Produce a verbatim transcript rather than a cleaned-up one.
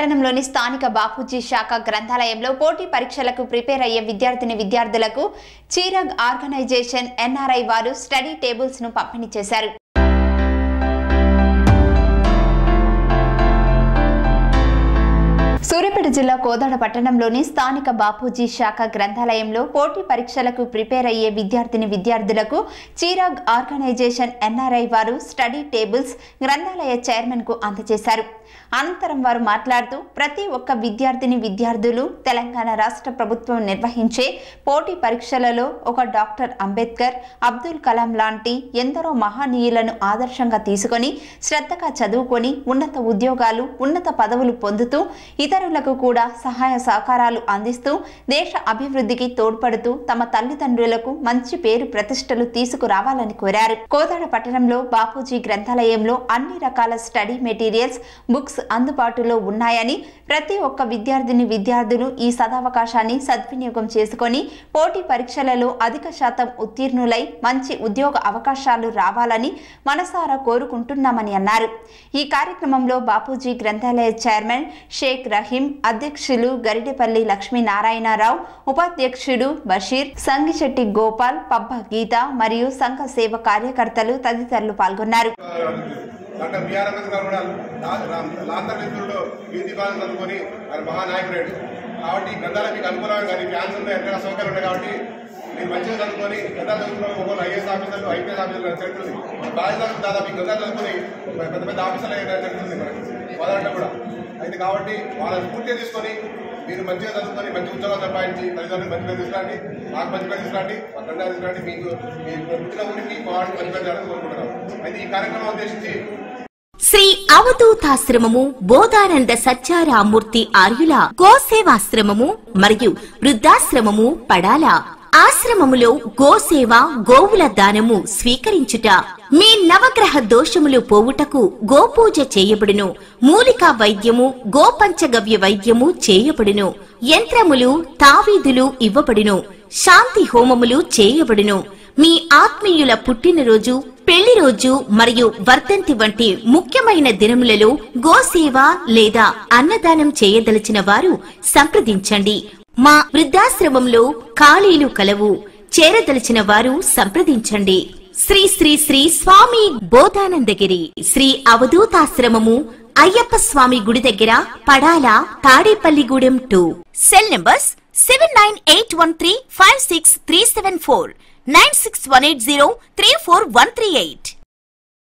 పట్టణంలోని స్థానిక బాపూజీ శాఖ గ్రంథాలయంలో పోటీ పరీక్షలకు ప్రిపేర్ అయ్యే విద్యార్థిని విద్యార్థులకు చీరగ్ ఆర్గనైజేషన్ ఎన్ఆర్ఐ వారు స్టడీ టేబుల్స్ ను పంపిణీ చేశారు. సూర్యాపేట జిల్లా కోదాడ పట్టణంలోని స్థానిక బాపూజీ శాఖ గ్రంథాలయంలో పోటీ పరీక్షలకు ప్రిపేర్ అయ్యే విద్యార్థిని విద్యార్థులకు చీరాగ్ ఆర్గనైజేషన్ ఎన్ఆర్ఐ వారు స్టడీ టేబుల్స్ గ్రంథాలయ చైర్మన్ కు అందజేశారు. అనంతరం వారు మాట్లాడుతూ, ప్రతి ఒక్క విద్యార్థిని విద్యార్థులు తెలంగాణ రాష్ట్ర ప్రభుత్వం నిర్వహించే పోటీ పరీక్షలలో ఒక డాక్టర్ అంబేద్కర్, అబ్దుల్ కలాం లాంటి ఎందరో మహనీయులను ఆదర్శంగా తీసుకొని శ్రద్ధగా చదువుకొని ఉన్నత ఉద్యోగాలు, ఉన్నత పదవులు పొందుతూ ఇతరులకు కూడా సహాయ సహకారాలు అందిస్తూ దేశ అభివృద్ధికి తోడ్పడుతూ తమ తల్లిదండ్రులకు మంచి పేరు ప్రతిష్టలు తీసుకురావాలని కోరారు. కోదాడ పట్టణంలో బాపూజీ గ్రంథాలయంలో అన్ని రకాల స్టడీ మెటీరియల్స్, బుక్స్ అందుబాటులో ఉన్నాయని, ప్రతి ఒక్క విద్యార్థిని విద్యార్థులు ఈ సదావకాశాన్ని సద్వినియోగం చేసుకొని పోటీ పరీక్షలలో అధిక శాతం ఉత్తీర్ణులై మంచి ఉద్యోగ అవకాశాలు రావాలని మనసారా కోరుకుంటున్నామని అన్నారు. ఈ కార్యక్రమంలో బాపూజీ గ్రంథాలయ చైర్మన్ షేక్ రహీం, అధ్యక్షులు గరిటెపల్లి లక్ష్మీనారాయణరావు, ఉపాధ్యక్షుడు బషీర్, సంగిశెట్టి గోపాల్, పబ్బ గీత మరియు సంఘ సేవ కార్యకర్తలు తదితరులు పాల్గొన్నారు. అయితే కాబట్టి వాళ్ళ స్ఫూర్తిగా తీసుకొని మీరు మంచిగా చదువుకొని మంచి ఉద్యోగాలు సంపాదించి తల్లిదండ్రులు మంచి పేరు తీసుకురండి, నాకు మంచి పేరు తీసుకురండి, మా తండ్రి తీసుకురండి, మీకు మీరు పుట్టిన ఊరికి వాడికి మంచి పేరు చేయాలని కోరుకుంటున్నాం. అయితే ఈ కార్యక్రమం ఉద్దేశించి శ్రీ అవధూతాశ్రమము, బోధానంద సత్యారామూర్తి ఆర్యుల గోసేవాశ్రమము మరియు వృద్ధాశ్రమము పడాల ఆశ్రమములో గోసేవ, గోవుల దానము స్వీకరించుట, మీ నవగ్రహ దోషములు పోవుటకు గోపూజ చేయబడును, మూలికా వైద్యము, గోపంచగవ్య వైద్యము చేయబడును, యంత్రములు, తావీదులు ఇవ్వబడును, శాంతి హోమములు చేయబడును, మీ ఆత్మీయుల పుట్టినరోజు, పెళ్లి రోజు మరియు వర్ధంతి వంటి ముఖ్యమైన దినములలో గోసేవ లేదా అన్నదానం చేయదలచిన వారు సంప్రదించండి. మా వృద్ధాశ్రమంలో ఖాళీలు కలవు, చేరదలిచిన వారు సంప్రదించండి. శ్రీ శ్రీ శ్రీ స్వామి బోధానందగిరి శ్రీ అవధూతాశ్రమము, అయ్యప్ప స్వామి గుడి దగ్గర, Padala, Tadepalligudem two. Cell numbers seven nine eight one three five six three seven four, nine six one eight zero three four one three eight.